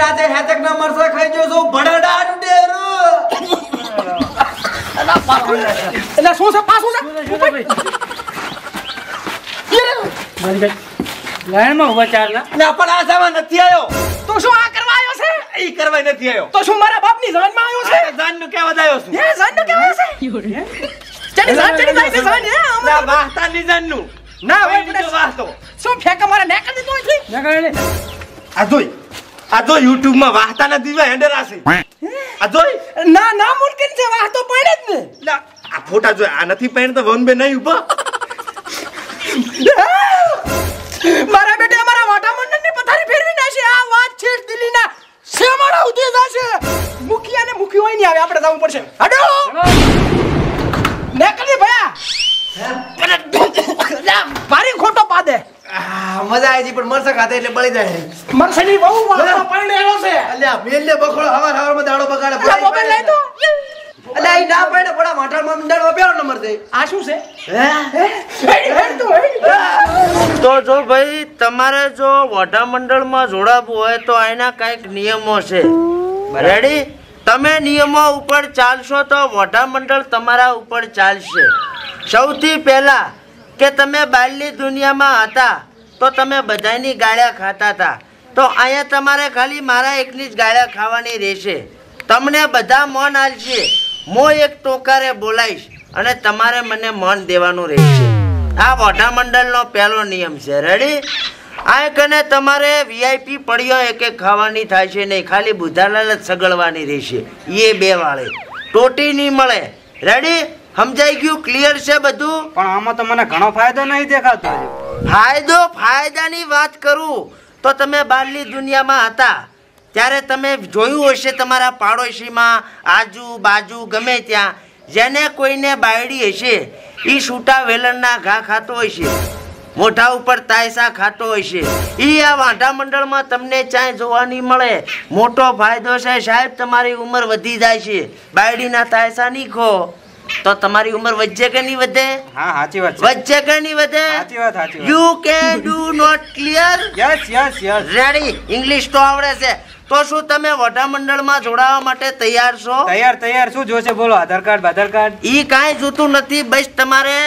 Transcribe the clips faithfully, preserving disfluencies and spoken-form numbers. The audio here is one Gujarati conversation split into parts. राते हेतक ना मरसा खाई जो सो बड़ा डार डेरो ना पासू ना सो से पासू से ये मारी गई लाइन में हुआ चार ना ना पर आ जावा नथी आयो तो सो आ करवायो से ई करवाई नथी आयो तो सो मारा बाप नी जान में आयो से जान नु केवा जायो से ये जान नु केवा से चली जान चली जाई से जान है ना वाहता नी जान नु ना वो वाहतो सो फेंका मारा नेक दे तो थी ना करे आदोई आदो YouTube માં વાહતા ન દીવા હેન્ડરા છે આદોઈ ના ના મુલકિન છે વાહતો પડે જ ને લા આ ફોટા જો આ નથી પહેણ તો વન બે નહીં ઉભો મારા બેટા મારા વાટા મંડળની પથારી ફેરવી નાશે આ વાત છેડ દિલીના શેમાડા ઉધી જાશે મુખિયાને મુખી હોય ની આવે આપણે જાવું પડશે હડો નેકલી ભયા હે ભારી ખોટો પાડે आ मजा आई जी पर मरसा खाते એટલે બળી જાય મરસાની બહુ વાળો પડેલો છે અલ્યા મેલે બખડો હવાર હવાર માં દાડો બગાડે આ મોબાઈલ લઈ તો અલ્યા ઈ ના પડે પડા માઠાળ માં મંડળો પેલો નંબર દે આ શું છે હે તો જો ભાઈ તમારે જો વડા મંડળ માં જોડાવું હોય તો આના કઈક નિયમો છે રેડી તમે નિયમો ઉપર ચાલશો તો વડા મંડળ તમારા ઉપર ચાલશે સૌથી પહેલા के तमे बाल्य दुनिया में आता तो तमे बधाईनी गाळ्या खाता था तो आया तमारे खाली मारा एकनी ज गाळ्या खावानी रहेशे तमने बधा मन आलशे मो एक टोकारे बोलाईश अने तमारे मने मन देवानुं रहेशे आ वडा मंडळनो पहेलो नियम छे रेडी आय कने तमारे वीआईपी पड्यो एक एक खावानी थाशे नहीं खाली बुधालाल ज सगळवानी रहेशे ये बे वाळे टोटी नहीं मळे रेडी समझाई गयु क्लियर से बधु पण आमा तो मने घणो फायदो नहीं देखातो फायदो फायदा नी बात करू तो तमे बारली दुनिया में हता त्यारे तमे जोयुं हशे तमारा पाड़ोशी में आजू बाजू गमे त्यां जेने कोईने बायडी हशे ई छूटा वेलणना घा खातो हशे मोढा उपर तायसा खातो हशे ई आ वांढा मंडळ में तमने चाय जोवानी मळे मोटो फायदो छे साहेब तमारी उमर वधी जाय छे बायडी ना तायसा नी खो तो तुम्हारी उम्र वज्जे के नहीं बदे हां हाची बात वज्जे के नहीं बदे हाची बात हाची बात you can do not clear yes yes yes ready English तो आवड़े से तो शू તમે વડા મંડળ માં જોડાવા માટે તૈયાર છો તૈયાર તૈયાર શું જોશે બોલો આધાર કાર્ડ આધાર કાર્ડ ઈ કાઈ જોતું નથી બસ તમારે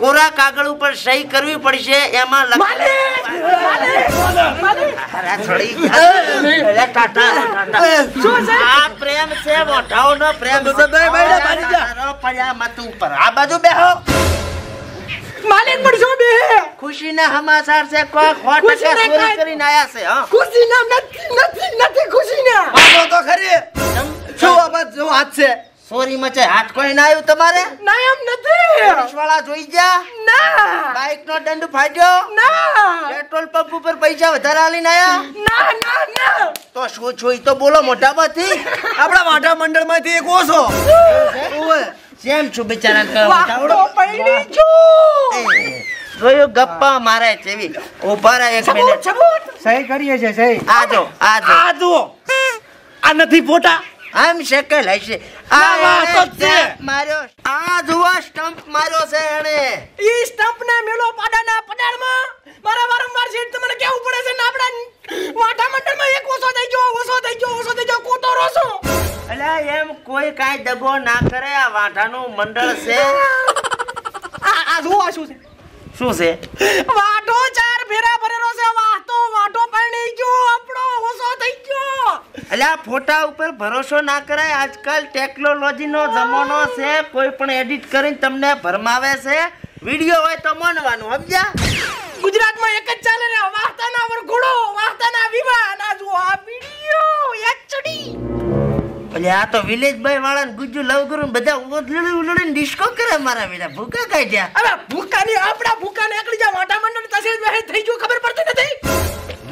કોરા કાગળ ઉપર સહી કરવી પડશે એમાં આ પ્રેમ છે વઢાઓનો પ્રેમ છે બે બેડા ભાજી જા પડ્યા મત ઉપર આ બાજુ બેહો માલિક પર જો બે ખુશીના સમાચાર છે કો ખોટ કે ચોરી કરીને આયા છે હા ખુશીના નથી નથી નથી ખુશીના બાબો તો ખરી શું આ જો હાથ છે સોરી મચે હાથ કોઈ ના આવ્યું તમારે ના એમ નથી પોલીસવાળા જોઈ ગયા ના બાઇકનો દંડ ફાડ્યો ના પેટ્રોલ પંપ ઉપર પૈસા વધારે આલીને આયા ના ના ના તો શું જોઈ તો બોલો મોઢામાંથી આપડા વાઢા મંડળમાંથી એક ઓછો ઓય જેમ છું બિચારા વાઢો પડી જો જોયો ગપ્પા મારે ચેવી ઊભા રહે એક મિનિટ સહી કરીએ છે સહી આ જો આ જો આ જો આ નથી ફોટા આમ શેકલ હશે આ તો છે માર્યો આ જુઓ સ્ટમ્પ માર્યો છે એને ઈ સ્ટમ્પ ના મેલો પાડાના પડાળમાં મારા વારંવાર શેડ તમને કેવું પડે છે નાબડા વાઢા મંડળમાં એક ઓસો થઈ ગયો ઓસો થઈ ગયો ઓસો થઈ ગયો કોતો રોસો અલ્યા એમ કોઈ કાઈ દગો ના કરે આ વાઢાનું મંડળ છે આ આ જુઓ શું છે શું છે વાઢો ચાર ફેરા ભરેલો છે વાહતો વાઢો પરણી ગયો આપણો ઓસો થઈ ગયો અલ્યા ફોટા ઉપર ભરોસો ના કરાય આજકાલ ટેકનોલોજીનો જમાનો છે કોઈ પણ એડિટ કરીને તમને ભરમાવે છે વિડિયો હોય તો માનવાનું સમજ્યા ગુજરાતમાં એક જ ચાલે રે વાહતાના વરઘોડો વાહતાના વિવાહ ના જો આ વિડિયો એચડી અલ્યા તો વિલેજ ભાઈ વાળાને ગુજ્જુ લવગુરુને બધા ઉલડી ઉલડીને ડિસ્કો કરે મારા વિલા ભૂકા કાઢ્યા અરે ભૂકાની આપડા ભૂકાને એકડી જા વાટા મંડળ તસે જ થઈ ગયું ખબર પડતી નથી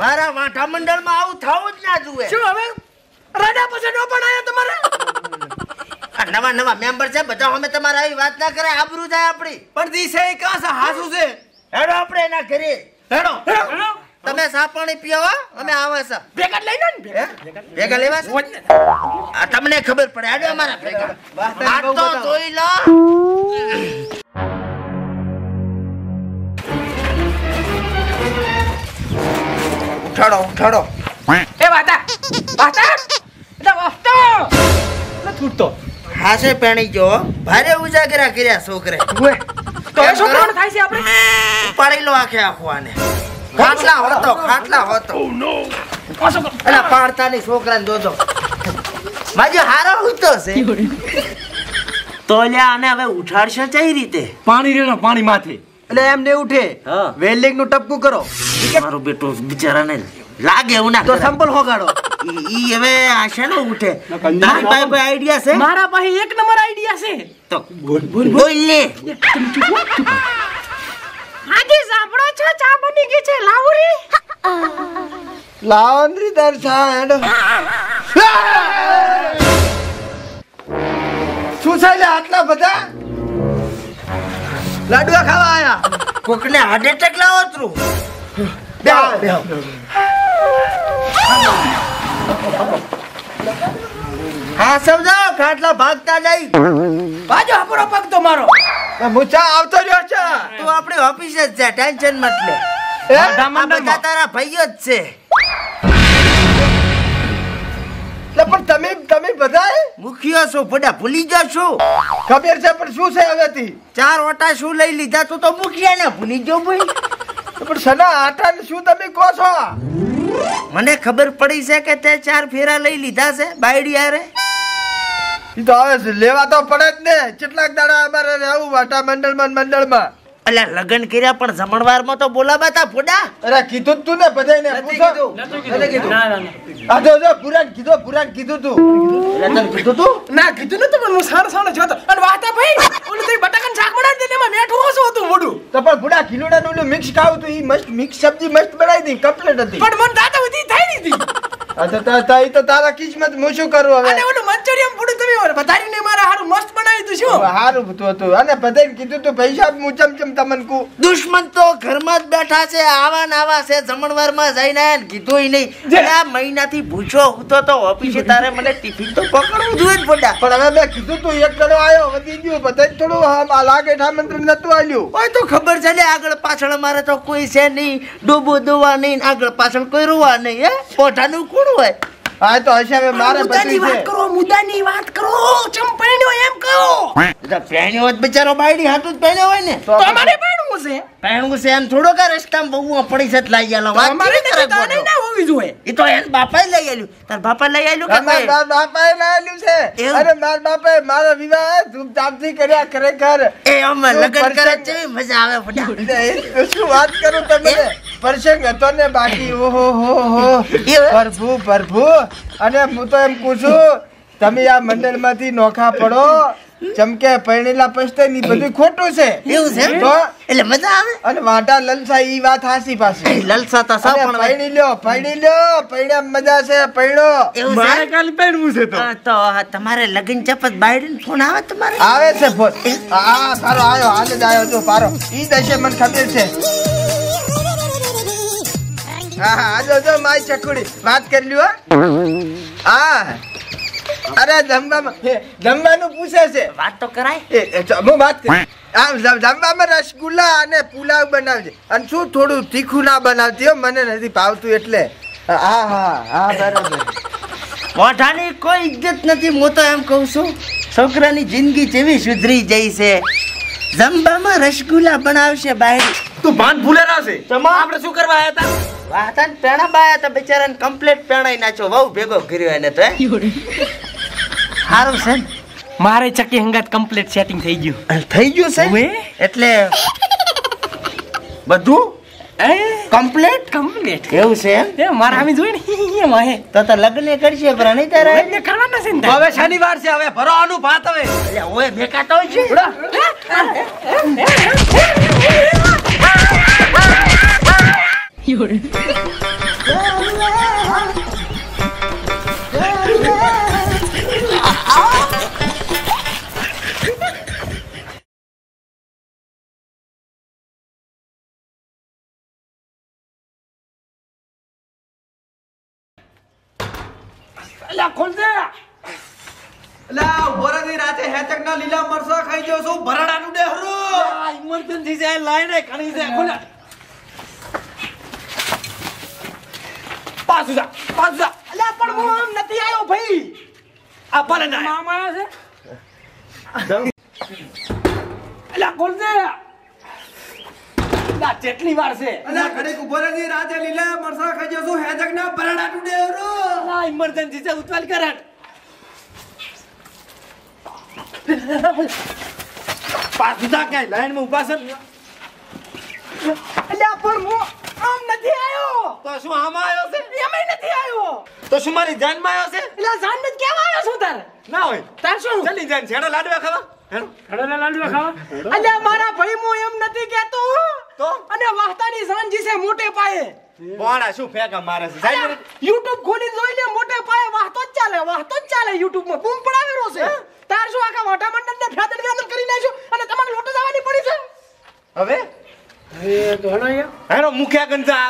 મારા વાટા મંડળમાં આવું થાવું જ ના જોઈએ શું હવે राजा पसे नो बनाया तुम्हारे नवा नवा मेंबर से बताओ हमें तुम्हारा ये बात ना करे आबरू जाए अपनी परदी से कहां से हासू से हेडो अपने ना करे हेडो हेडो તમે સા પાણી પીવા અમે આવે છે ભેગા લઈ ને ભેગા ભેગા લેવા છે આ તમને ખબર પડે આડો અમારા ભેગા આ તો જોઈ લો ઠડો ઠડો એ વાતા छूटतो हासे पेणी जो भारे उजागरा कर्या छोकरे ओए तो ए छोकराને થાય છે આપણે ઉપાડી લો આખે આખવાને ખાટલા હોતો ખાટલા હોતો ઓ નો પાછો એલા પાડતાની છોકરાને જોજો માજો હારો ઉતો છે તોલ્યા અને હવે ઉઠાડશે કઈ રીતે પાણી રેનો પાણી માથે એટલે એમ ને ઉઠે વેલ્ડિંગ નું ટપકું કરો મારો બેટો બિચારાને લાગે ઉના તો સંપલ હોગાડો ઈ હવે આશે ન ઉઠે તારી પાસે આઈડિયા છે મારા પાસે એક નંબર આઈડિયા છે તો બોલ બોલ બોલ લે આગે સાંભળો છો ચા બની ગઈ છે લાવરી લાવરી તાર ચા હેડો શું છે લે આટલા બધા લાડવા ખાવા આયા કોકને હાર્ટ એટેક લાવો ત્રુ બેહો બેહો हाँ समझाओ खाटला भागता नहीं बाजू हपुरो पग तो मारो मुचा आवतो रियो छ तू अपने ऑफिस जा टेंशन मत ले दामन बता तारा भाईयो छे ले पण तमे तमे बधाए मुखिया सो बड़ा भूली जा सो खबर छे पण શું છે હવેથી ચાર ઓટા શું લઈ લીધા તો તો મુખિયાને ભૂલી ગયો ભાઈ પણ સના આટા ને શું તમે કહો છો मने खबर पड़ी से के ते चार फेरा लई लीधा से बायडी आरे ई तो आवे लेवा तो पड़े ने કેટલાક દાડા અમારે રહેવું વાટા મંડળ માં મંડળ માં અલા લગન કર્યા પણ જમણવાર માં તો બોલાવા તા ફોડા અરે કીધું તું ને બધાયને પૂછો એટલે કીધું ના ના આ જો જો પુરાણ કીધું પુરાણ કીધું તું એટલે તને કીધું તું ના કીધું ન તું હું સાર સાને જોતો અને વાતા ભાઈ ઓલું તો બટાકાન શાક બનાવી દે ને એમાં મેઠું ઓછું હતું મોડું તો પણ બુડા ખીલોડા નું ઓલું મિક્સ ખાવ તો ઈ મસ્ત મિક્સ સબ્જી મસ્ત બનાવી દી કમ્પ્લીટ હતી પણ મન દાતા હતી થઈ દીધી અચ્છા તા તાઈ તો તારા કિસ્મત મો શું કરું હવે અને ઓલું મંચુરિયમ પૂડું તમે ઓર બધારીને મારા હારું મસ્ત બનાવી તું શું હારું હતું હતું અને બધાઈને કીધું તો ભાઈ સાહેબ મુ ચમચમ તમન કો દુશ્મન તો ઘર માં જ બેઠા છે આવા નાવા છે જમણવાર માં જઈને કીધું ઈ નહીં આ મહિનાથી ભૂછો ઉતો તો ઓફિસે તારે મને ટિફિન તો પકડવું જોઈએ પડ્યા પણ હવે મે કીધું તું એક ગણો આયો વધી ગયો બધાય થોડું આ લાગે ઠામંત્રી નતું આલ્યું ઓય તો ખબર છે લે આગળ પાછળ મારે તો કોઈ છે નહીં ડોબો દોવા નહીં આગળ પાછળ કોઈ રોવા નહીં હે પોઢાનું કોણ હોય આ તો હશે મારે બધી વાત કરો મુદ્દાની વાત કરો ચમ પહેણ્યો એમ કહો એટલે પહેણ્યો જ બિચારો બાયડી હાટું જ પહેણ્યો હોય ને તો અમારે પહેણું છે પહેણું છે એમ થોડો કા રસ્તામાં બહુવા પડી છે લઈ આલો વાત અમારે તો નઈ ના હોવી જોઈએ ઈ તો એન બાપાએ લઈ આલ્યું તાર બાપા લઈ આલ્યું કે મારા બાપાએ લઈ આલ્યું છે અરે મારા બાપાએ મારો વિવાહ ધૂમધામથી કર્યા કરે ઘર એ અમે લગન કરે છે મજા આવે ફટા શું વાત કરો તમે પરસંગ હતો ને બાકી ઓહો હો હો પ્રભુ પ્રભુ અને હું તો એમ પૂછું તમે આ મંડળમાંથી નોખા પડો ચમકે પરણેલા પસ્તે ની બધું ખોટું છે એવું છે તો એટલે મજા આવે અને વાટા લલસા ઈ વાત હાસી પાસે લલસા તા સા પણ પરણી લ્યો પરણી લ્યો પરણ્યા મજા છે પરણો મારે કાલ પરણવું છે તો તો તમારે લગન ચપત બાયડીન ફોન આવે તમારે આવે છે ફોન આ તારો આયો હાલ જ આયો તો પારો ઈ દશે મને ખબર છે હા હા આજો જો માય ચકુડી વાત કરી લ્યો હા अरे जम्बा जम्बा नु पूछे से बात तो कराए मु बात कर आ जम्बा में रसगुल्ला અને પુલાવ બનાવજે અને શું થોડું તીખું ના બનાવતી હો મને નથી ભાવતું એટલે હા હા હા બરાબર મોઢાની કોઈ ઇજ્જત નથી હું તો એમ કહું છું છોકરાની જિંદગી જેવી સુધરી જઈ છે જમ્બા માં રસગુલ્લા બનાવશે બાયડી તું ભાન ભૂલેરા છે તમા આપણે શું કરવા આયા હતા વાતન પેણા બાયા તો બિચારાને કમ્પ્લીટ પેણાઈ નાખ્યો વહુ ભેગો કર્યો એને તો હારું છે મારે ચકી હંગાત કમ્પ્લીટ સેટિંગ થઈ ગયું થઈ ગયું છે હવે એટલે બધું એ કમ્પ્લીટ કમ્પ્લીટ એવું છે એ મારા આમી જોઈ ને એમાં હે તો તો લગને કરશે પર નહીં તારે લગને ખાવાના છે ને હવે શનિવાર છે હવે ભરવાનું ભાત હવે એટલે ઓય મેકાતો હોય છે યોર અલા ખોલ દે અલા બોરા ની રાતે હેતક ના લીલા મરસા ખાઈ જો છું ભરાડા નું ડેહરો આ ઇમરજન્સી જાય લાઈન એ ખણી છે ખોલ પાછું જા પાછું જા અલા આયા પણ હું આમ નથી આયો ભાઈ આ ભલે ના મામા આયા છે એલા કોણ છે ના જેટલી વાર છે અલા ઘરે ઉભરાની રાતે લીલા મરસા ખાઈ જજો હેજક ના પરડા ટુડે રો ના ઇમરજન્સી છે ઉતવાલ કરટ પાસ દીધા કે લાઈન માં ઉભા છે અલા પણ હું આમ નથી આયો તો શું આમ આયો છે એમે નથી આયો તો શું મારી જાન માં આયો છે એલા જાન ને કેમ આયો છું તાર ના હોય તાર શું ચલી જાન છેડો લાડવા ખાવા હેડો હેડો લાડવા ખાવા અલ્યા મારા ભાઈ હું એમ નથી કહેતો તો અને વાહતાની જાન જી છે મોટે પાયે વાણા શું ફેંકા મારે છે જાય YouTube ખોલી જોઈ લે મોટે પાયે વાહતો જ ચાલે વાહતો જ ચાલે YouTube માં બૂમ પડાવેરો છે તાર શું આખા વાટા મંડળ ને ફાદડ ગામ કરી નાખ્યો અને તમારે લોટો જવાની પડી છે હવે એ તો હણાયા હેરો મુખ્યા ગંજા